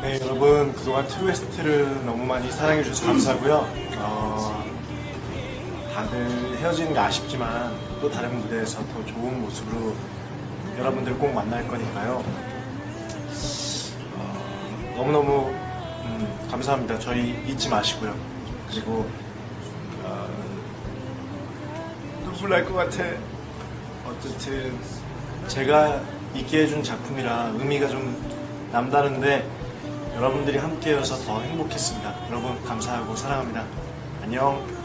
네, 여러분 그동안 트루웨스트를 너무 많이 사랑해주셔서 감사하고요. 다들 헤어지는 게 아쉽지만 또 다른 무대에서 더 좋은 모습으로 여러분들 꼭 만날 거니까요. 너무너무 감사합니다. 저희 잊지 마시고요. 그리고 눈물 날 것 같아. 어쨌든 제가 있게 해준 작품이라 의미가 좀 남다른데 여러분들이 함께여서 더 행복했습니다. 여러분 감사하고 사랑합니다. 안녕.